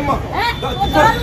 لا